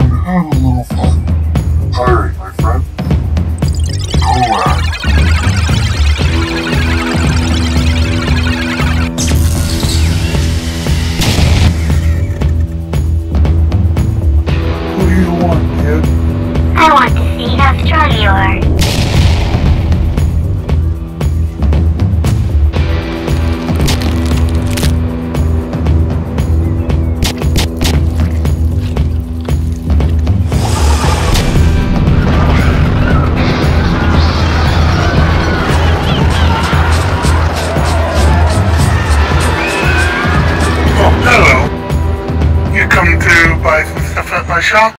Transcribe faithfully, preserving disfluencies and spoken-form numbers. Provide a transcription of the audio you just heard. trying to have a little fun. Tiring, my friend. Go out. What do you want, kid? I want to see how strong you are. Hello, you come to buy some stuff at my shop?